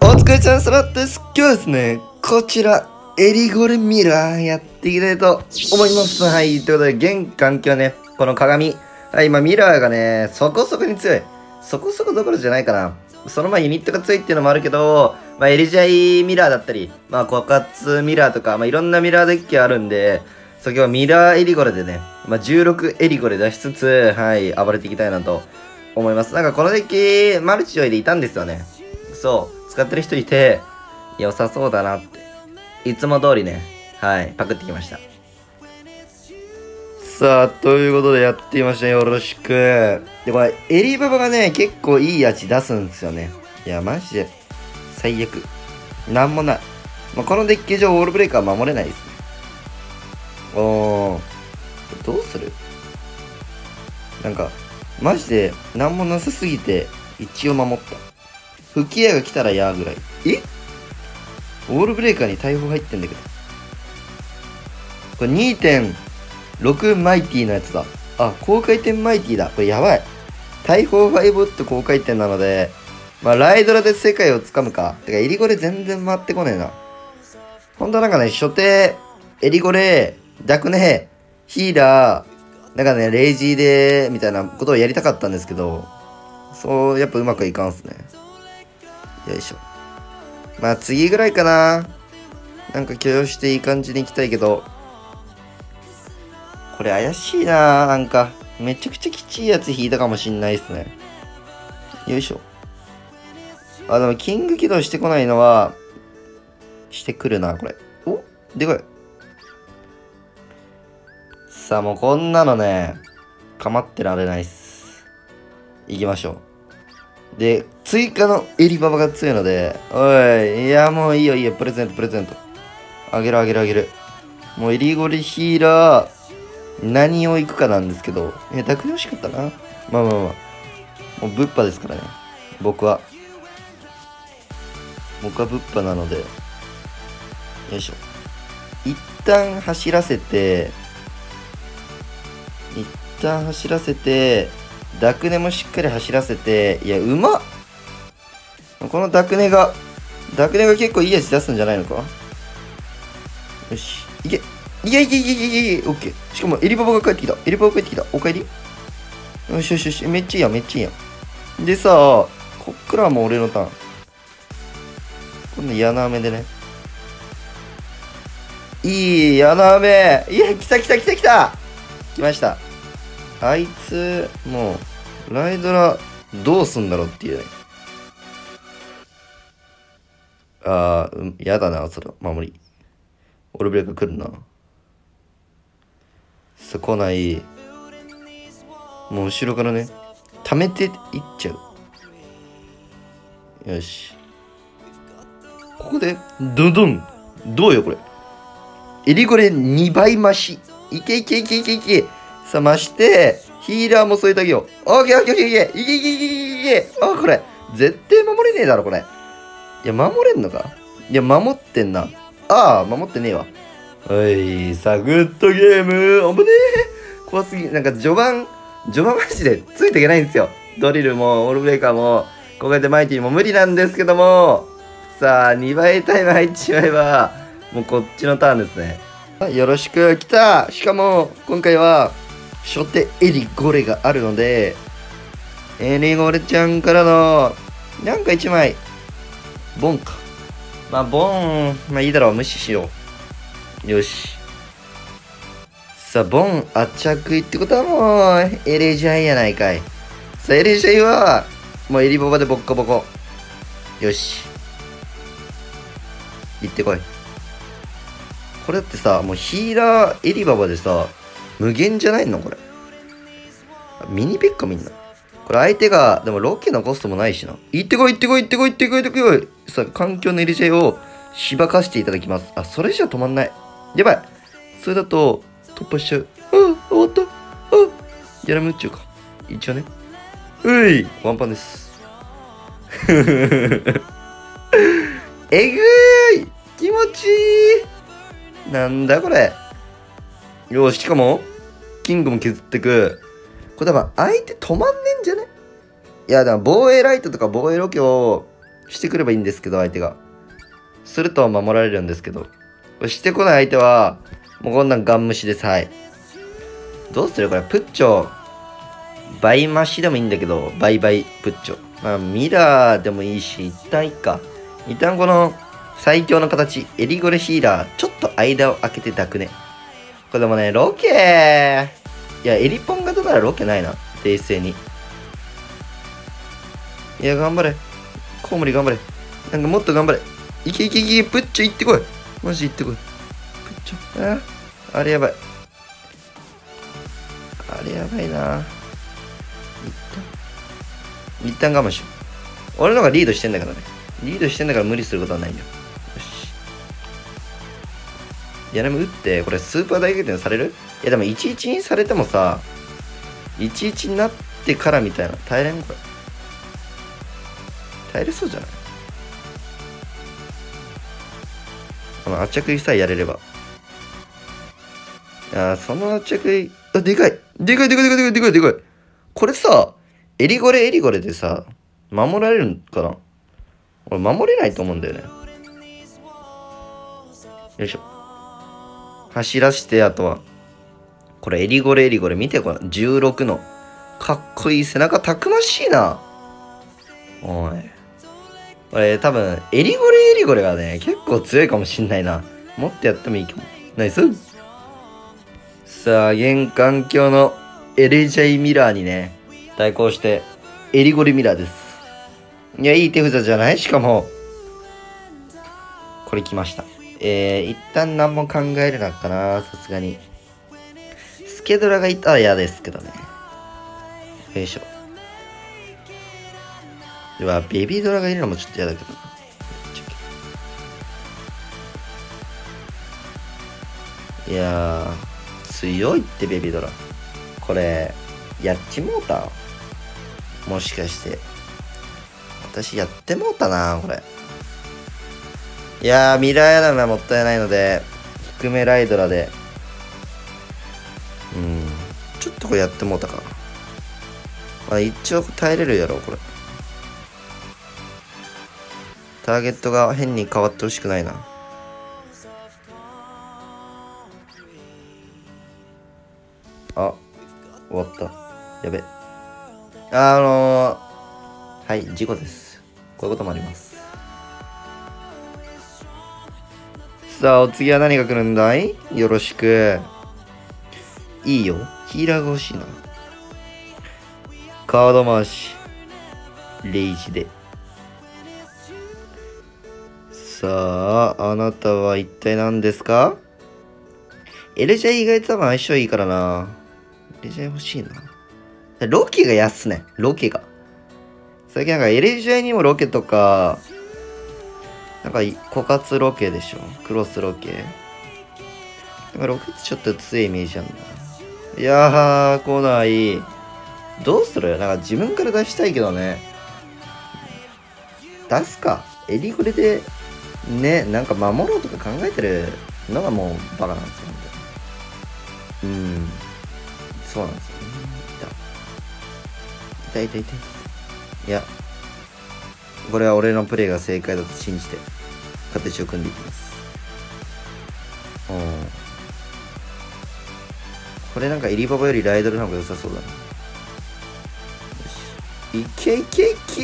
お疲れ様です。今日はですね、こちらエリゴルミラーやっていきたいと思います。はい、ということで現環境ね、この鏡、はい、今ミラーがねそこそこに強い、そこそこどころじゃないかな。その前ユニットが強いっていうのもあるけど、まあ、エリジャイミラーだったり、まあ枯渇ミラーとか、まあ、いろんなミラーデッキあるんで、今日はミラーエリゴルでね、まあ、16エリゴル出しつつ、はい、暴れていきたいなと思います。なんかこのデッキ、マルチ上位でいたんですよね。そう、使ってる人いて、良さそうだなって。いつも通りね、はい、パクってきました。さあ、ということでやってみました。よろしく。で、これ、エリババがね、結構いい味出すんですよね。いや、マジで、最悪。なんもない。まあ、このデッキ上、ウォールブレイカーは守れないですね。おー、どうする？なんかマジで何もなさすぎて一応守った。吹き矢が来たらやーぐらい。ウォールブレーカーに大砲入ってんだけど、これ 2.6 マイティのやつだ。あ、高回転マイティだ。これやばい。大砲5ボット高回転なので、まあライドラで世界をつかむか。てかエリゴレ全然回ってこねえな。ほんとなんかね、初手エリゴレ弱ね、ヒーラー、なんかね、レイジーで、みたいなことをやりたかったんですけど、そう、やっぱうまくいかんっすね。よいしょ。まあ次ぐらいかな。なんか許容していい感じにいきたいけど、これ怪しいな。なんか、めちゃくちゃきちいやつ引いたかもしんないっすね。よいしょ。あ、でもキング起動してこないのは、してくるな、これ。お、でかい。さあ、もうこんなのね、構ってられないっす。行きましょう。で、追加のエリババが強いので、おい、いや、もういいよいいよ、プレゼント、プレゼント。あげるあげるあげる。もうエリゴリヒーラー、何を行くかなんですけど、だくで惜しかったな。まあまあまあ。もうぶっぱですからね、僕は。僕はぶっぱなので。よいしょ。一旦走らせて、一旦走らせて、ダクネもしっかり走らせて、いや、うまっ！このダクネが結構いい味出すんじゃないのか？よし、いけ！いけいけいけいけいけ！オッケー。しかも、エリババが帰ってきた。エリババ帰ってきた。お帰り。よしよしよし。めっちゃいいやん、めっちゃいいやん。でさ、こっからはもう俺のターン。今度、ヤナメでね。いい、ヤナメ！いや、来た来た来た来た！来ました。あいつ、もう、ライドラ、どうすんだろうっていうね。ああ、やだな、それ、守り。オルブレイク来るな。さ、来ない。もう後ろからね、溜めていっちゃう。よし。ここで、ドドン！どうよ、これ。エリゴレ2倍増し。いけいけいけいけいけ。さあ、増して、ヒーラーも添えてあげよう。オッケーオッケーオッケーいけいけいけいけいけいけ。あ、これ、絶対守れねえだろ、これ。いや、守れんのか？いや、守ってんな。ああ、守ってねえわ。おい、さあ、グッドゲーム。おぶねえ。怖すぎ。なんか、序盤マジでついていけないんですよ。ドリルも、オールブレーカーも、こうやってマイティも無理なんですけども。さあ、2倍タイム入っちまえば、もうこっちのターンですね。よろしく。来た。しかも今回は初手エリゴレがあるので、エリゴレちゃんからのなんか1枚ボンか。まあボン、まあいいだろう、無視しよう。よし。さあボン圧着ってことはもうエリジャイやないかい。さあエリジャイはもうエリボバでボッコボコ。よし、行ってこい。これだってさ、もうヒーラーエリババでさ、無限じゃないのこれ。ミニペッカみんな。これ相手が、でもロケのコストもないしな。行ってこい行ってこい行ってこい行ってこい行ってこい。さあ、環境のエリジェイをしばかしていただきます。あ、それじゃ止まんない。やばい。それだと、突破しちゃう。あ、終わった。あ、やらむっちゅうか。一応ね。うい。ワンパンです。えぐーい。気持ちいい。なんだこれ。よし、しかも、キングも削ってく。これ多分、相手止まんねんじゃね？いや、でも防衛ライトとか防衛ロケをしてくればいいんですけど、相手がすると守られるんですけど、してこない相手はもうこんなんガン無視です。はい、どうするこれ。プッチョ倍増しでもいいんだけど、倍倍プッチョ、まあ、ミラーでもいいし、一旦いいか。一旦この最強の形エリゴレヒーラーちょっと間を空けてダクね。これでもね、ロケー、いやエリポン型ならロケないな、冷静に。いや頑張れコウモリ、頑張れ、なんかもっと頑張れ、いけいけいけ、プッチョ行ってこい、マジ行ってこい、プッチョ、あれやばい、あれやばいな。一旦我慢しよう。俺の方がリードしてんだからね、リードしてんだから無理することはないんだよ。よし、いやでも打って、これスーパー大逆転される。いやでも11にされてもさ、11になってからみたいな、耐えれんのこれ。耐えれそうじゃない、この圧着衣さえやれれば。あ、その圧着衣、あ、でかいでかいでかいでかいでかいでかい。これさ、エリゴレエリゴレでさ守られるんかな。俺守れないと思うんだよね。よいしょ、走らして、あとはこれエリゴレエリゴレ見て、この16のかっこいい背中、たくましいな。おい、俺多分エリゴレエリゴレがね結構強いかもしんないな。持ってやってもいいかも。ナイス。さあ玄関鏡のエレジャイミラーにね対抗してエリゴレミラーです。いや、いい手札じゃない。しかもこれ来ました。一旦何も考えれなかったな、さすがに。スケドラがいたら嫌ですけどね。よいしょ、ではベビードラがいるのもちょっと嫌だけど、いや強いってベビードラ。これやっちもうた、もしかして私やってもうたなこれ。いやーミラーやだな、もったいないので低めライドラで、うん、ちょっとこれやってもうたか、まあ、一応耐えれるやろこれ。ターゲットが変に変わってほしくないな。あ、終わった、やべ。はい、事故です。こういうこともあります。さあお次は何が来るんだい。よろしく。いいよ、ヒーラーが欲しいな。カード回しレイジで。さああなたは一体何ですか。エレジャイ意外と多分相性いいからな。エレジャイ欲しいな。ロケが安ね、ロケが。最近なんかエレジャイにもロケとか、なんか枯渇ロケでしょ、クロスロケ。なんかロケってちょっと強いイメージなんだ。いやー来ない。どうするよ、なんか自分から出したいけどね。出すか。エリゴレでね、なんか守ろうとか考えてるのがもうバカなんですよ。うん、そうなんですよね。痛い。いや、これは俺のプレイが正解だと信じて形を組んでいきます。これなんかエリババよりライドルの方が良さそうだな。よし、いけいけいけ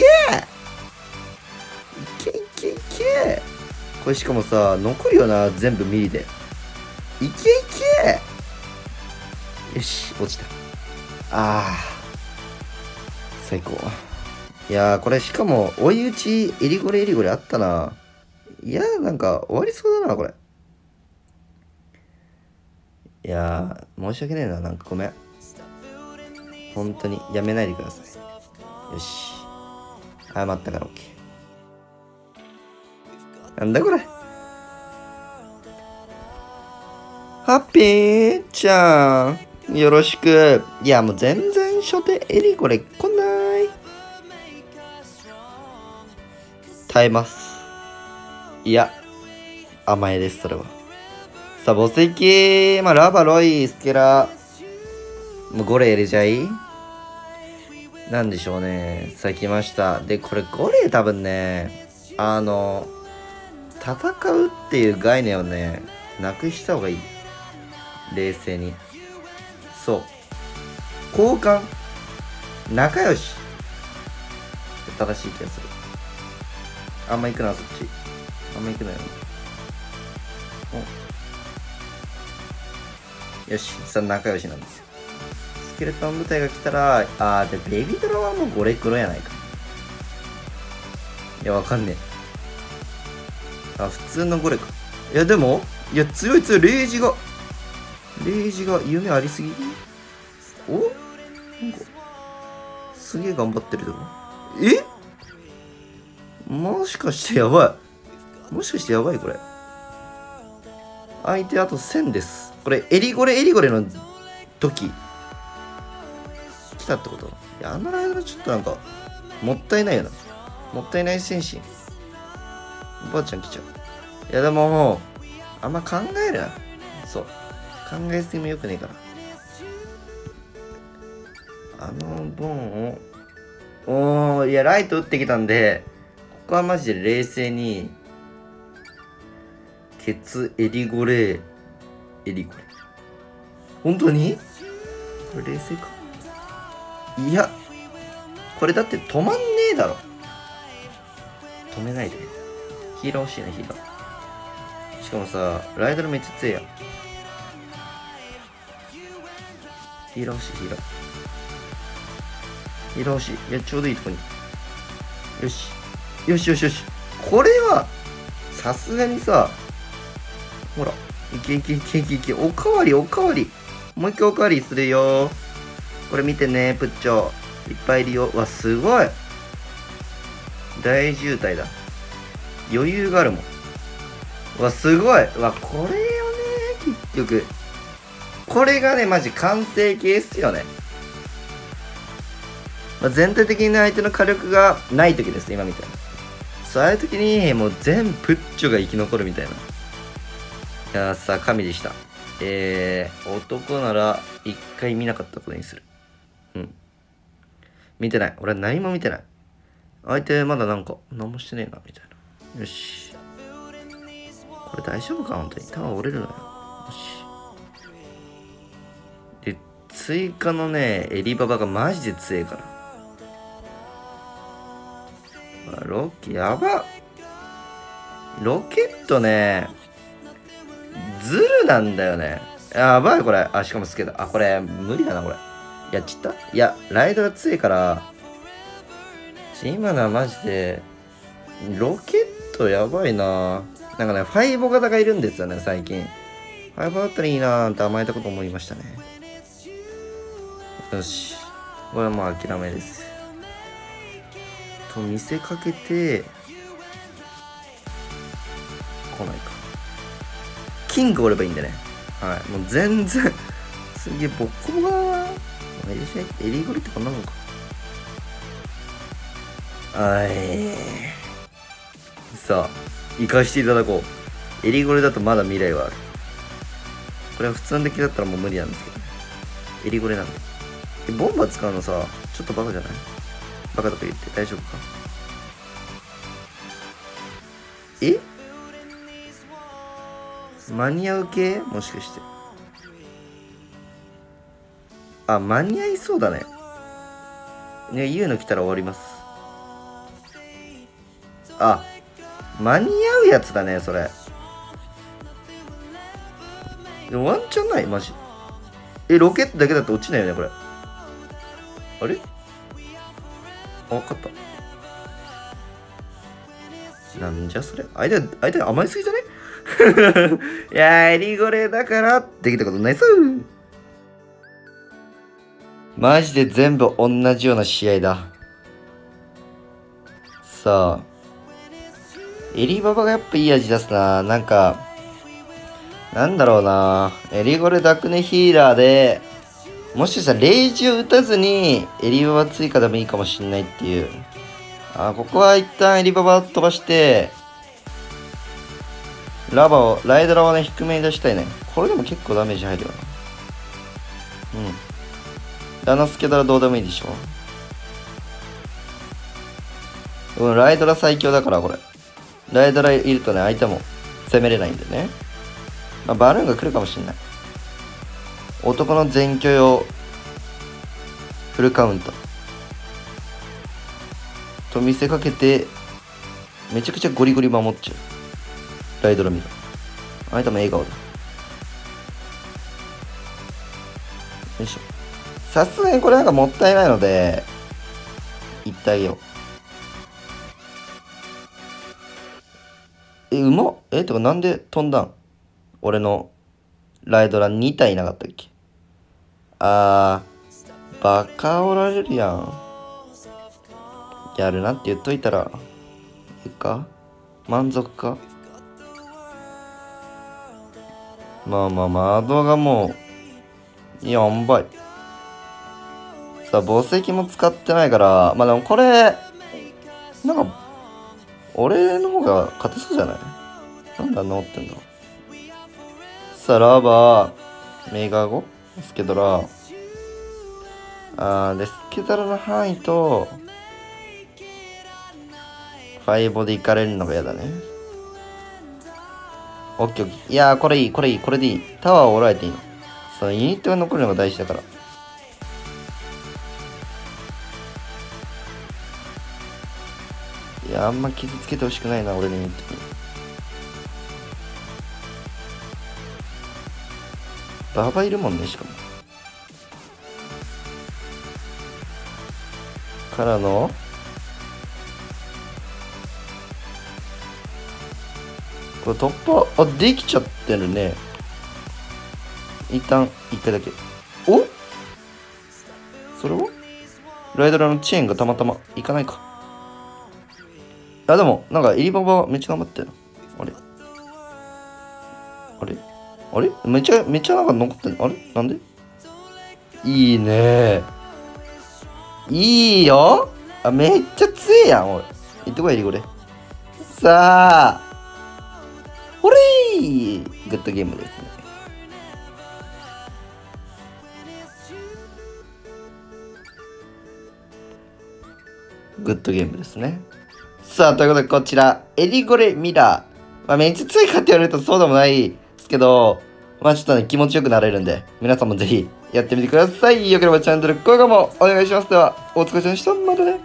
いけいけいけ。これしかもさ残るよな、全部ミリで。いけいけ。よし、落ちた。あー最高。いやーこれしかも追い打ちエリゴレエリゴレあったな。いやーなんか終わりそうだなこれ。いやー申し訳ねえな、なんかごめん、本当にやめないでください。よし、謝ったから OK。 なんだこれ、ハッピーちゃんよろしく。いやもう全然初手エリゴレこんな耐えます。いや甘えです、それは。さあ墓石、まあ、ラバロイスケラもうゴレエレジャイなんでしょうね。さあ来ました。でこれゴレエ多分ね戦うっていう概念をね、なくした方がいい。冷静に。そう。交換。仲良し。正しい気がする。あんま行くな、そっち。あんま行くなよ。よし、さあ仲良しなんですよ。スケルトン部隊が来たら、で、ベビドラはもうゴレクロやないか。いや、わかんねえ。普通のゴレか。いや、でも、いや、強い強い、レイジが、夢ありすぎ。おなんか、すげえ頑張ってるとこ。えもしかしてやばい。もしかしてやばい、これ。相手あと1000です。これ、エリゴレの時。来たってこと。いや、あのライドちょっとなんか、もったいないよな。もったいない精神。おばあちゃん来ちゃう。いやでももう、あんま考えるな。そう。考えすぎもよくねえから。あのボンを。いや、ライト打ってきたんで、ここはマジで冷静に、ケツ、エリゴレ。本当にこれ冷静か。いや、これだって止まんねえだろ。止めないで。ヒーラー欲しいね、ヒーラー。しかもさ、ライドルめっちゃ強いやん。ヒーラー欲しい、ヒーラー欲しい。いや、ちょうどいいとこに。よし。これは、さすがにさ、ほら、いけ。おかわり。もう一回おかわりするよ。これ見てね、プッチョ。いっぱいいるよ。わ、すごい。大渋滞だ。余裕があるもん。わ、すごい。わ、これよね、結局。これがね、マジ完成形っすよね。まあ、全体的に相手の火力がない時ですね、今みたいな。そう、ああいう時に、もう全プッチョが生き残るみたいな。いやーさ、神でした。男なら一回見なかったことにする。うん。見てない。俺は何も見てない。相手まだなんか何もしてねえなみたいな。よし、これ大丈夫か本当に。タワー折れるのよ。よし、で追加のねエリババがマジで強えから。ロケやばっ。ロケットねズルなんだよね。やばいこれ。しかもスケだ。これ無理だなこれ。やっちった。いやライドが強いから今のはマジで、ロケットやばいな。なんかね、ファイボ型がいるんですよね、最近。ファイボだったらいいなーって甘えたこと思いましたね。よし。これはもう諦めです。と見せかけて、来ないか。キングおればいいんでね。はい。もう全然、すげえボッコボコだな。エリゴリってこんなもんか。さあ生かしていただこう。エリゴレだとまだ未来はある。これは普通の敵だったらもう無理なんですけど、ね、エリゴレなんで。ボンバー使うのさちょっとバカじゃない？バカとか言って大丈夫か？間に合う系？もしかして。間に合いそうだね。ね、言うの来たら終わります。間に合うやつだね、それ。ワンチャンないマジ。ロケットだけだと落ちないよね、これ。あれ？わかった。なんじゃそれ。相手甘いすぎじゃね？いやー、エリゴレだから、できたことないさ。マジで全部同じような試合だ。さあ。エリババがやっぱいい味出すな。なんか、なんだろうな。エリゴレダクネヒーラーで、もしかしたらレイジを打たずに、エリババ追加でもいいかもしんないっていう。ここは一旦エリババ飛ばして、ライドラをね、低めに出したいね。これでも結構ダメージ入るよな。うん。ラナスケドラどうでもいいでしょ。ライドラ最強だから、これ。ライドラいるとね、相手も攻めれないんでね。まあ、バルーンが来るかもしれない。男の全許容フルカウントと見せかけて、めちゃくちゃゴリゴリ守っちゃう。ライドラミラ。相手も笑顔だ。よいしょ。さすがにこれなんかもったいないので、いってあげよう。え、うまっ。え、てかなんで飛んだん？俺のライドラ2体いなかったっけ？あー、バカおられるやん。やるなって言っといたら、いいか？満足か？まあまあ、マドがもう、4倍。さあ、墓石も使ってないから、まあでもこれ、なんか、俺の方が勝てそうじゃない？なんだ治ってんだ。さあ、ラバー、メーガーゴ、スケドラ。で、スケドラの範囲と、ファイボで行かれるのが嫌だね。オッケーオッケー。いやー、これいい、これいい、これでいい。タワーを折られていいの。そのユニットが残るのが大事だから。いや、あんま傷つけてほしくないな、俺のユニットに。ババいるもんね、しかも。からのこれ突破、あ、できちゃってるね。一旦、一回だけ。お？それは？ライドラのチェーンがたまたまいかないか。あ、でも、なんか、エリババめっちゃ頑張ってる。あれあれあれめっちゃなんか残ってんの？あれなんで？いいねー。いいよ。あ、めっちゃ強えやん、おい。行ってこい、エリゴで。さあ。ほれー！グッドゲームですね。グッドゲームですね。さあ、ということでこちら、エリゴレミラー。まあ、めっちゃ強いかって言われるとそうでもないですけど、まあちょっとね、気持ちよくなれるんで、皆さんもぜひやってみてください。よければチャンネル、高評価もお願いします。では、お疲れ様でした。またね。